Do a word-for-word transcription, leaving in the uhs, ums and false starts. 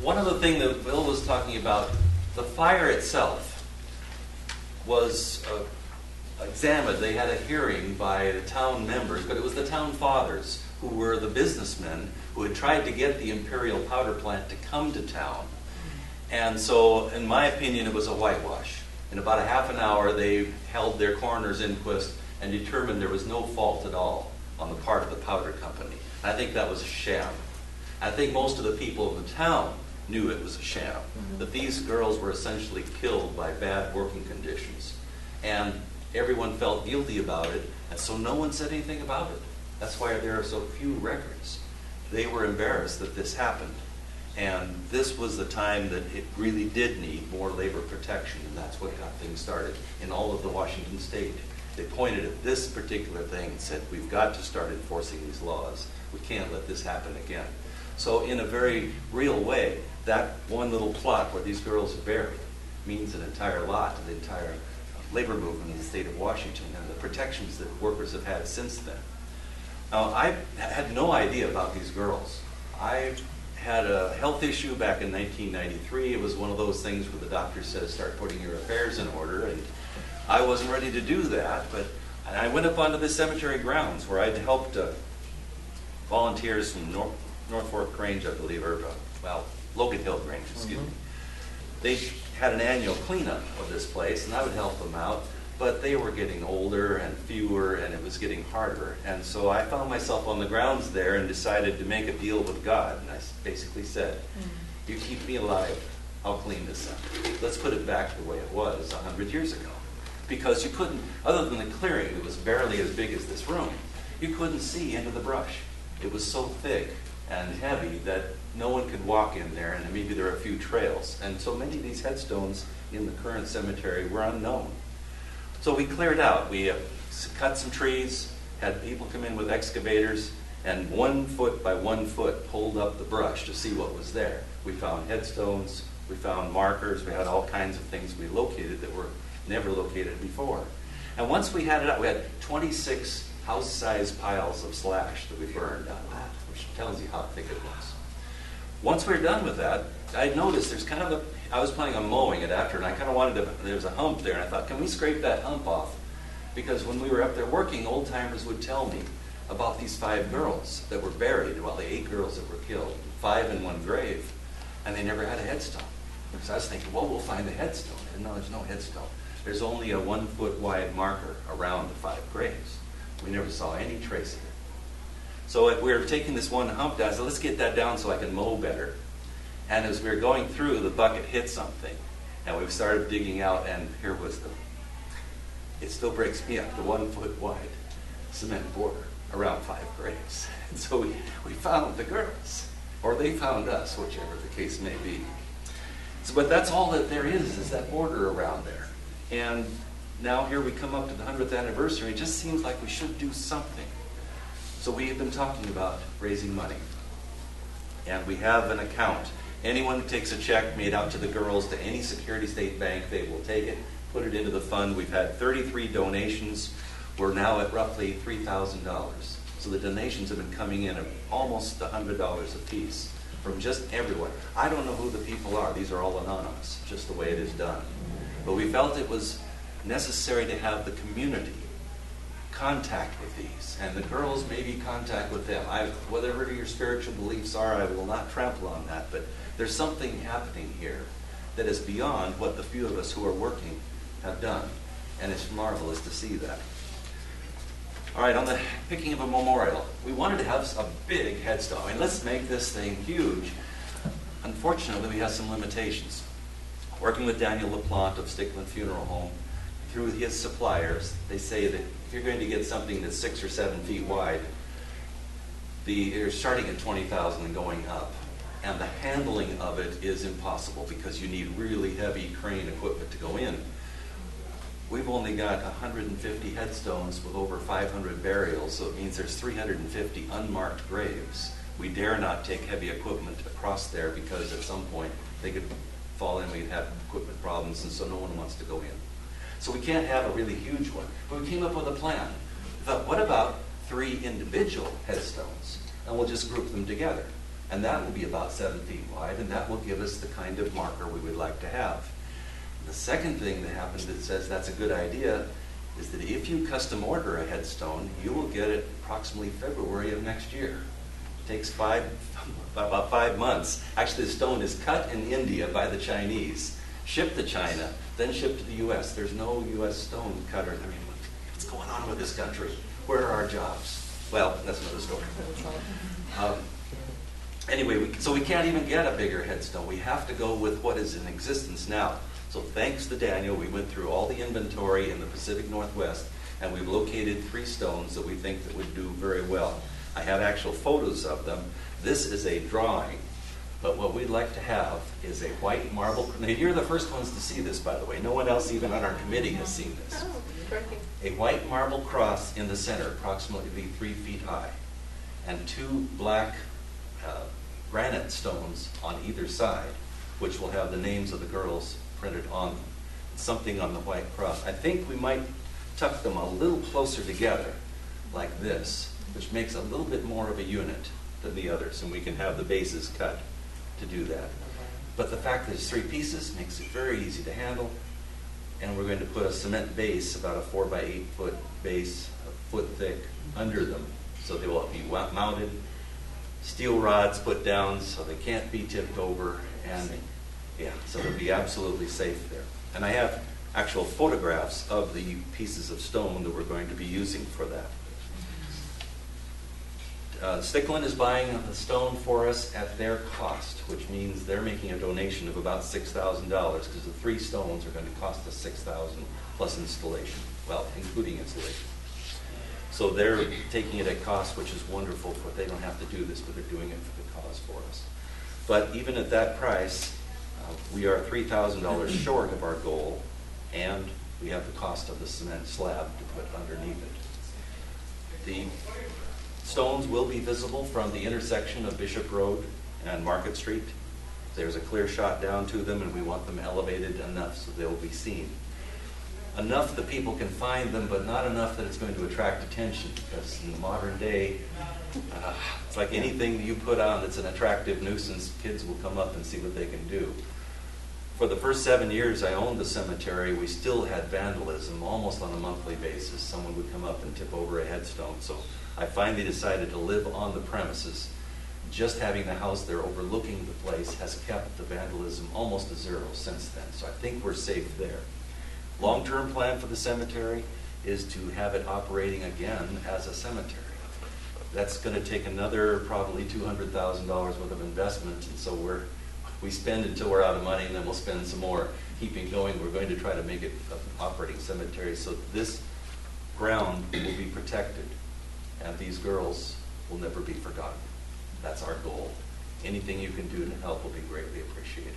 one other thing that Will was talking about, the fire itself was uh, examined. They had a hearing by the town members, but it was the town fathers who were the businessmen who had tried to get the Imperial Powder Plant to come to town. And so, in my opinion, it was a whitewash. In about a half an hour, they held their coroner's inquest and determined there was no fault at all on the part of the powder company. I think that was a sham. I think most of the people in the town knew it was a sham, mm-hmm. that these girls were essentially killed by bad working conditions. And everyone felt guilty about it, and so no one said anything about it. That's why there are so few records. They were embarrassed that this happened. And this was the time that it really did need more labor protection, and that's what got things started in all of the Washington state. They pointed at this particular thing and said, we've got to start enforcing these laws. We can't let this happen again. So in a very real way, that one little plot where these girls are buried means an entire lot, an entire labor movement in the state of Washington and the protections that workers have had since then. Now, I had no idea about these girls. I had a health issue back in nineteen ninety-three. It was one of those things where the doctor says, start putting your affairs in order, and I wasn't ready to do that, but and I went up onto the cemetery grounds where I'd helped uh, volunteers from North, North Fork Grange, I believe, or, uh, well, Logan Hill Grange, excuse mm-hmm. me. They had an annual cleanup of this place, and I would help them out, but they were getting older and fewer, and it was getting harder. And so I found myself on the grounds there and decided to make a deal with God, and I basically said, mm-hmm. you keep me alive, I'll clean this up. Let's put it back the way it was a hundred years ago. Because you couldn't, other than the clearing, it was barely as big as this room, you couldn't see into the brush. It was so thick and heavy that no one could walk in there, and maybe there were a few trails. And so many of these headstones in the current cemetery were unknown. So we cleared out. We uh, cut some trees, had people come in with excavators, and one foot by one foot pulled up the brush to see what was there. We found headstones, we found markers, we had all kinds of things we located that were never located before. And once we had it up, we had twenty-six house-sized piles of slash that we burned on that, which tells you how thick it was. Once we were done with that, I noticed there's kind of a, I was planning on mowing it after, and I kind of wanted to, there was a hump there, and I thought, can we scrape that hump off? Because when we were up there working, old-timers would tell me about these five girls that were buried, well, the eight girls that were killed, five in one grave, and they never had a headstone. So I was thinking, well, we'll find the headstone. And no, there's no headstone. There's only a one foot wide marker around the five graves. We never saw any trace of it. So if we were taking this one hump down, I said, let's get that down so I can mow better. And as we were going through, the bucket hit something. And we started digging out, and here was the, it still breaks me up, the one foot wide cement border around five graves. And so we, we found the girls, or they found us, whichever the case may be. So, but that's all that there is, is that border around there. And now here we come up to the hundredth anniversary. It just seems like we should do something. So we have been talking about raising money. And we have an account. Anyone who takes a check made out to the girls to any Security State Bank, they will take it, put it into the fund. We've had thirty-three donations. We're now at roughly three thousand dollars. So the donations have been coming in at almost one hundred dollars a piece from just everyone. I don't know who the people are. These are all anonymous, just the way it is done. But we felt it was necessary to have the community contact with these, and the girls maybe contact with them. I've, whatever your spiritual beliefs are, I will not trample on that, but there's something happening here that is beyond what the few of us who are working have done, and it's marvelous to see that. All right, on the picking of a memorial, we wanted to have a big headstone. I mean, let's make this thing huge. Unfortunately, we have some limitations. Working with Daniel LaPlante of Stickland Funeral Home, through his suppliers, they say that if you're going to get something that's six or seven feet wide, the, you're starting at twenty thousand and going up. And the handling of it is impossible because you need really heavy crane equipment to go in. We've only got one hundred fifty headstones with over five hundred burials, so it means there's three hundred fifty unmarked graves. We dare not take heavy equipment across there because at some point they could fall in, we'd have equipment problems, and so no one wants to go in. So we can't have a really huge one. But we came up with a plan. We thought, what about three individual headstones? And we'll just group them together. and that will be about seven feet wide, and that will give us the kind of marker we would like to have. The second thing that happens that says that's a good idea is that if you custom order a headstone, you will get it approximately February of next year. It takes five, about five months. Actually, the stone is cut in India by the Chinese, shipped to China, then shipped to the U S There's no U S stone cutter. I mean, what's going on with this country? Where are our jobs? Well, that's another story. Um, anyway, we, so we can't even get a bigger headstone. We have to go with what is in existence now. So thanks to Daniel, we went through all the inventory in the Pacific Northwest, and we've located three stones that we think that would do very well. I have actual photos of them. This is a drawing, but what we'd like to have is a white marble. Now, you're the first ones to see this, by the way. No one else, even on our committee, has seen this. A white marble cross in the center, approximately three feet high, and two black uh, granite stones on either side, which will have the names of the girls printed on them. Something on the white cross. I think we might tuck them a little closer together, like this, which makes a little bit more of a unit than the others, and we can have the bases cut to do that. But the fact that it's three pieces makes it very easy to handle, and we're going to put a cement base, about a four by eight foot base, a foot thick, under them, so they will be mounted. Steel rods put down so they can't be tipped over, and yeah, so they'll be absolutely safe there. And I have actual photographs of the pieces of stone that we're going to be using for that. Uh, Stickland is buying the stone for us at their cost, which means they're making a donation of about six thousand dollars, because the three stones are going to cost us six thousand dollars plus installation, well, including installation. So they're taking it at cost, which is wonderful, but they don't have to do this, but they're doing it for the cause for us. But even at that price, uh, we are three thousand dollars short of our goal, and we have the cost of the cement slab to put underneath it. The stones will be visible from the intersection of Bishop Road and Market Street. There's a clear shot down to them, and we want them elevated enough so they'll be seen. Enough that people can find them, but not enough that it's going to attract attention, because in the modern day, uh, it's like anything that you put on that's an attractive nuisance, kids will come up and see what they can do. For the first seven years I owned the cemetery, we still had vandalism almost on a monthly basis. Someone would come up and tip over a headstone. So I finally decided to live on the premises. Just having the house there overlooking the place has kept the vandalism almost to zero since then, so I think we're safe there. Long-term plan for the cemetery is to have it operating again as a cemetery. That's going to take another probably two hundred thousand dollars worth of investment, and so we're, we spend until we're out of money, and then we'll spend some more. Keeping going, we're going to try to make it an operating cemetery, so this ground will be protected. And these girls will never be forgotten. That's our goal. Anything you can do to help will be greatly appreciated.